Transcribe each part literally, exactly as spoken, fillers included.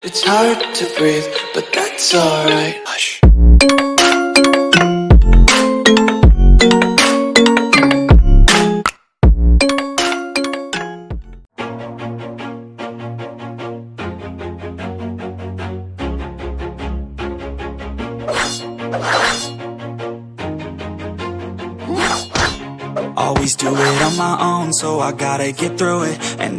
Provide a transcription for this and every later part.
It's hard to breathe, but that's alright. Hush. Always do it on my own, so I gotta get through it. And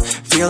Feel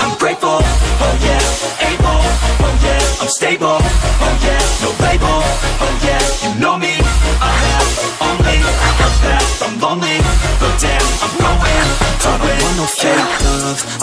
I'm grateful, oh yeah, able, oh yeah, I'm stable, oh yeah. Oh yeah, you know me, I have only a path. I'm lonely, but damn, I'm going to win. I don't want no fake love,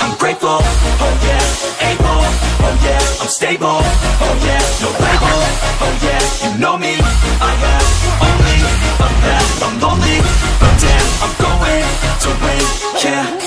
I'm grateful, oh yeah, able, oh yeah, I'm stable, oh yeah, no label, oh yeah, you know me, I have only a path. I'm lonely, but damn, I'm going to win, yeah.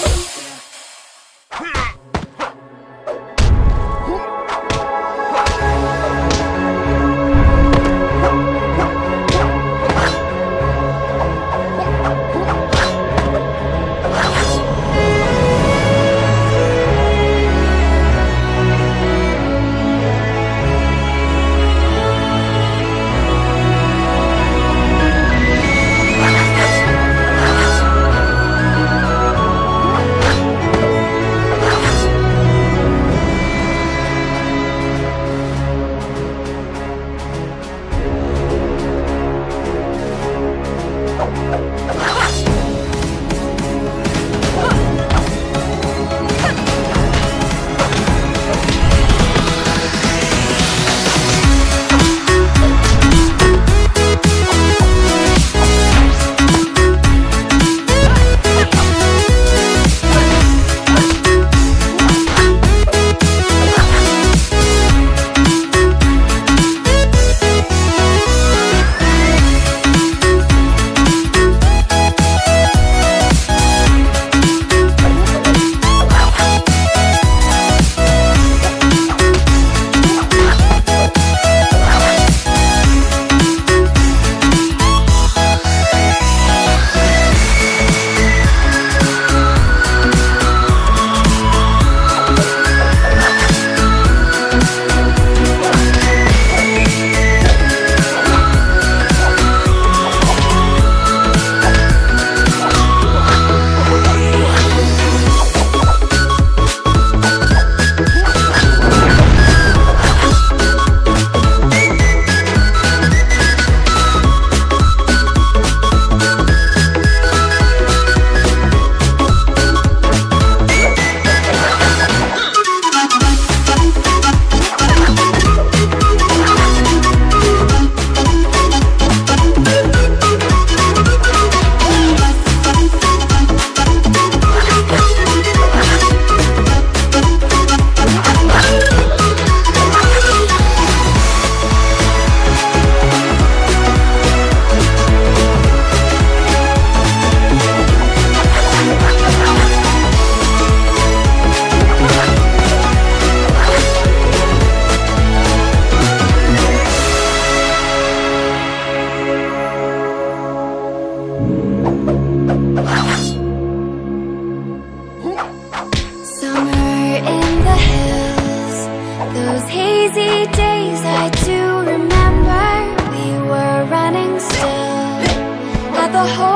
heart.